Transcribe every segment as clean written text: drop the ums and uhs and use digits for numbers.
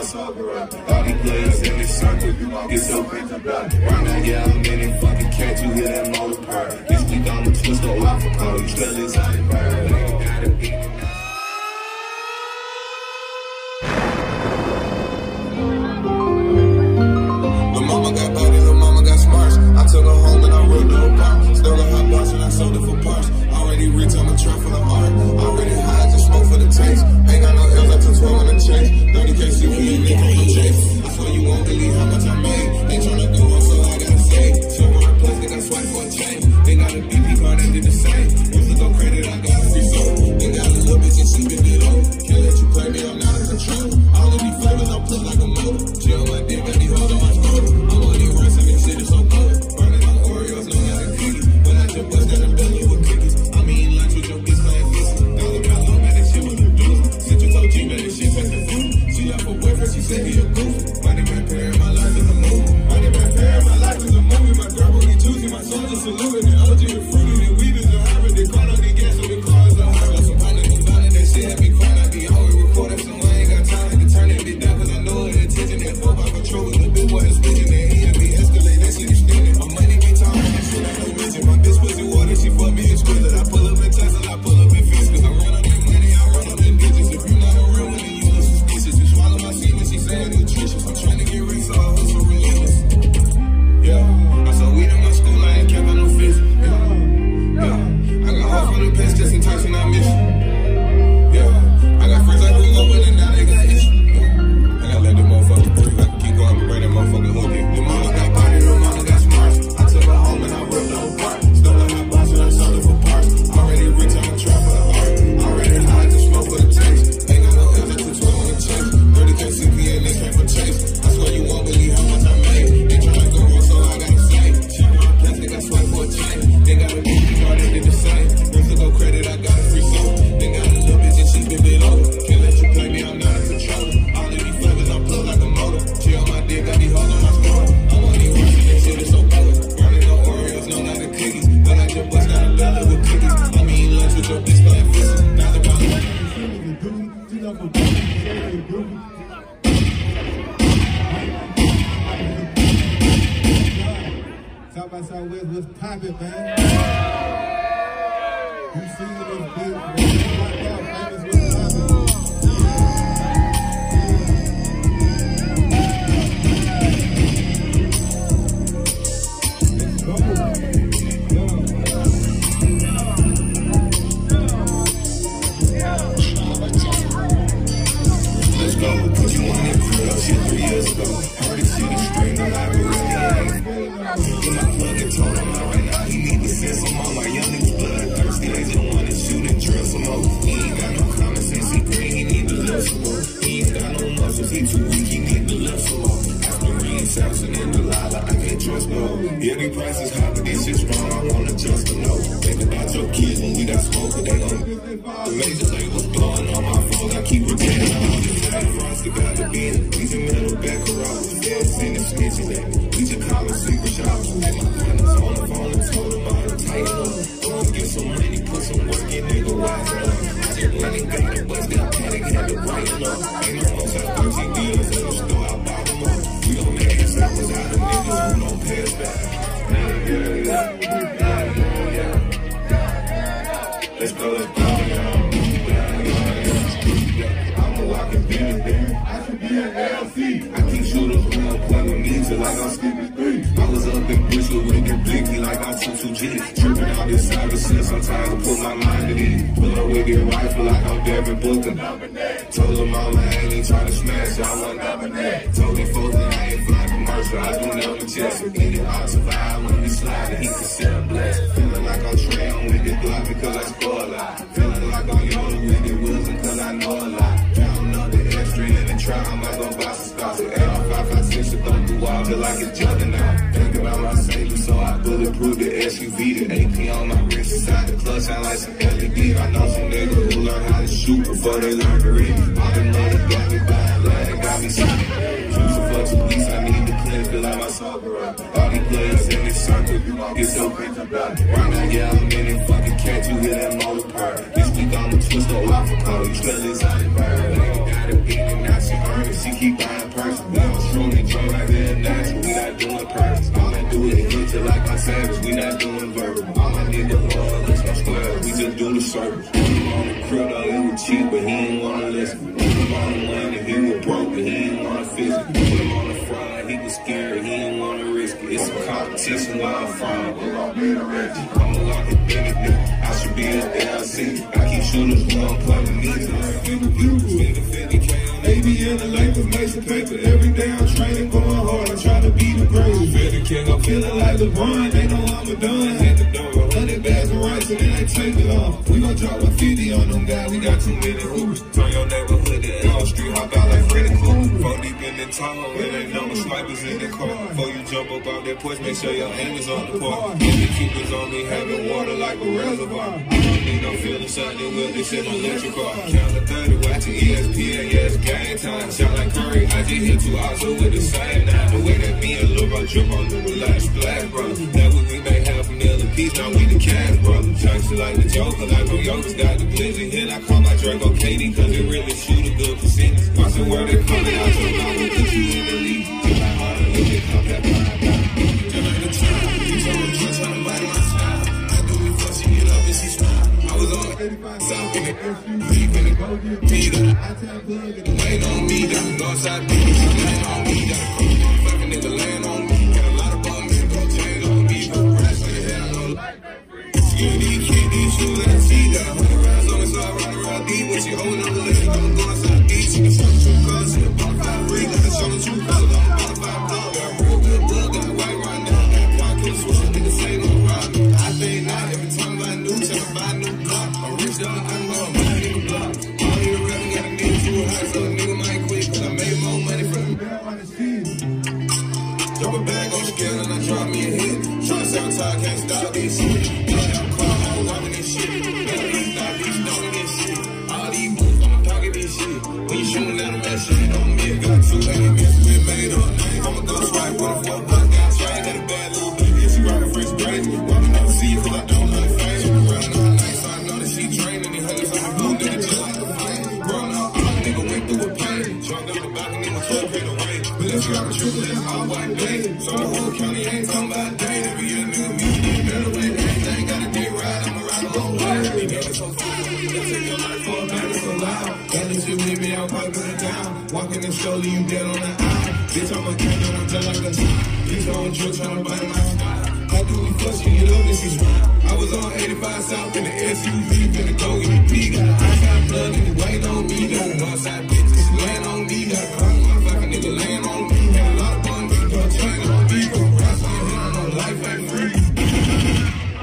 All these players in this circle, it's so crazy about it. Right now, yeah, I'm in it, fucking catch you, hear that motor purr. This week I'm a twist on my phone, you still inside it, bird. Ain't gotta be enough. Her mama got body, her mama got smarts. I took her home and I rolled her apart. Stole her hot box and I sold her for parts. Already rich, I'm a trap for the art. Already high as a smoke for the taste. Ain't got no L's, I took 12 in the chase. 30K, see we ain't making no chase. I swear you won't believe how much I made. They tryna do it, so I gotta stay. She want a place, they got swipe for a chain. They got a BP car that did the same. Music on credit, I got a free soul. They got a little bitch and she been below. Can't let you play me, I'm not in control. All of these flavors, I put like a motor. She don't like dick, baby, hold on. South by Southwest, what's poppin', man? You see this bitch, man. It's like that, famous, what's poppin'? Yeah, these prices high, but this shit strong. I wanna just know. Think about your kids when we got smoke, but they don't. The major labels blowing on my phone. I keep regretting all the time. Frosty got the bin. These are metal back around. They're sending snitches at me. We just call them secret shops. And my partner's on the phone and told them all to tighten up. Don't get some money, put some work in, nigga, wise up. I just went and got the bus, got panic, had to brighten up. Ain't no more such 13 dealers in the store, I bought them up. We don't make examples out of niggas who don't pay us back. Let's go, let's go. I'm a walking business. I should be an LC. I keep shooters when I'm playing with me till I got stupid things. I was up in Bristol with it completely like I'm 2G. Tripping out this cyber shit, sometimes I put my mind to it. Pull up with your rifle like I'm Devin Booker. Told her mama I ain't trying to smash her, I wasn't nominated. Told her folks that I ain't fly commercial, I do never chest. And it all survive when we slide and he can set a blast. Feeling like I'm trained with this block because I score a lot. Feeling like I'm young with the Wilson because I know a lot. Counting up the extra in the trap, I'm not gonna buy some stocks. With 8556 should thumb through all till like it's juggernaut. Thinking about my safety, so I bulletproof the SUV. The AP on my wrist inside the clutch, I like some LED. I know some niggas who learn how to shoot before they learn to read. All the mothers got me buying blood and got me shot. I need to cleanse, feel like my soul corrupt. All these players in this circle, it's so crazy about it. Right now, yeah, I'm in it, fucking catch you, hear that motor purr. This week I'm a twist on my phone, you still inside it, bird. Ain't gotta be, and now she earn it, she keep buying. blessing. On the bottom line, if he was broke, he ain't wanna fix it. Put him on the fly, he was scared, he ain't wanna risk it. It's a competition, wildfire, we're all better rich. I'm a lot of benefit, I should be up there, I see. I keep shooters, but I'm climbing these. In the life of makes and paper, every day I'm training, going hard, I try to be the greatest. Feeling king, I'm feeling like LeBron, they know I'm a done. Hit the door, 100 bags of rice, so they ain't take it off. We gon' drop a 50 on them guys, we got too many hoopers. Turn your neighborhood to Elm Street, hop out like Freddy Krueger. Fall deep in the tunnel, it ain't no snipers in the car. Before you jump up out that porch, make sure your aim is on the park. Keepers on me, having water like a reservoir. I don't need no feeling, something with this in my electric car. Count to 30, watching ESPN, yes, game time. Shot like Curry, I just hit 2 hours with the same nine. The way that me and Lil Bro drip on the relax, black, bro. That way we made $500,000 apiece, now we the cash, bro. Chunks like the Joker, like New York's got the blizzard. Hit, I call my Draco Katie, cause it really shoot a good percentage. Watching where they coming out, so now we put you in the league. Till I hard to look at, that blind. Till I'm the child, you told me just how to body. South in it, deep in it, beat up. Laying on me, down Northside, laying on me, down. Fucking nigga laying on me, got a lot of bombs, go chain on me, go crash with the hell on life. Skinny, candy, shoes that I see, got 100 rounds on the side, running around deep with you, holding on the leg, going Northside, beat you, got two cars in the block, got ring, got the two cars, got 5 blood, got real good blood, got white right now, got block, couldn't switch, niggas say no problem. I think not every time I knew, trying to buy new block. I'm going to block. All your rapping got a nigga too high, so a nigga might quit, cause I made more money from the. Drop a bag on the scale and I drop me a hit. Tryna sound tired, can't stop this shit. Blood out car, I was walking this shit. Never can't stop this, don't get shit. All these moves, I'ma pocket this shit. When you shooting at them, that shit on me. Got 2 enemies, we made up. I'ma go swipe with a 4 buck, got straight at a bad little bitch. If you rockin' fresh braids, I'ma never see you, cause I don't like fame. Around all night, so I know that she draining. You got a triple in all white blade. So the whole county ain't talking about day. If you a nigga, me, you better win. Ain't got a dick ride, I'ma ride a long way. We never so far, we never take your life for a night, it's so loud. Got this shit with me, I'll pipe it down. Walking and slowly, you dead on the aisle. Bitch, I'm a cat, I'm just like a child. Bitch, I'm on drill, tryna bite my spot. How do we flush you, you know this is wild. I was on 85 South in the SUV, finna go get me beat. Got an outside blood, and it waiting on me. Got an outside bitch, it's laying on me. Got a crime, motherfucking nigga laying on me. Got a lot of fun, bitch, bro, trying on me. Go cross on him, I know life ain't free.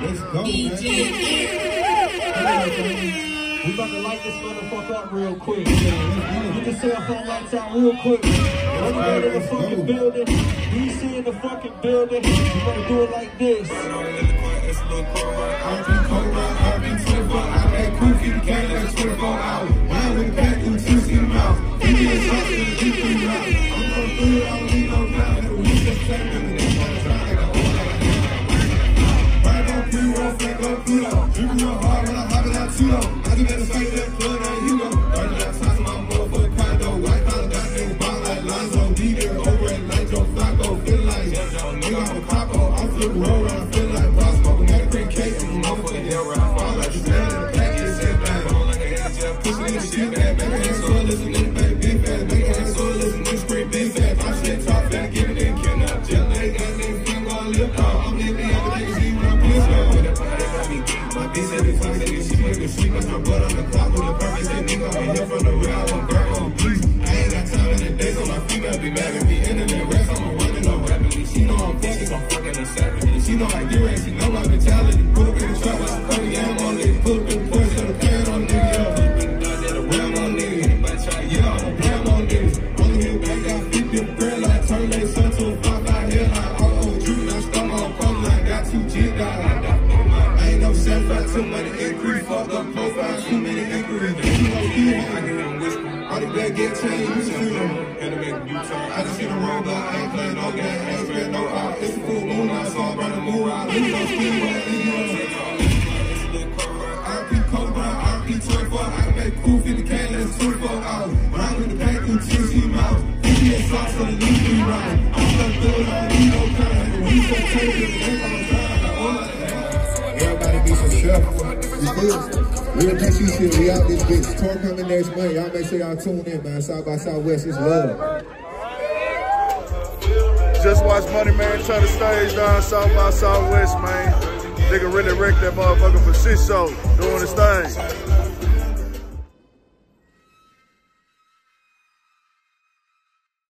Let's go, man. We about to light this motherfucker up real quick, man. Get the cell phone lights out real quick, man. Right in the fucking building. DC in the fucking building, you gonna do it like this. Everybody be some chef. It's good. Real PC shit. We out this bitch. Tour coming next Monday. Y'all make sure y'all tune in, man. South by Southwest. It's love. Just watched Money Man turn the stage down South by Southwest, man. Nigga really wrecked that motherfucker for shit show, doing his thing.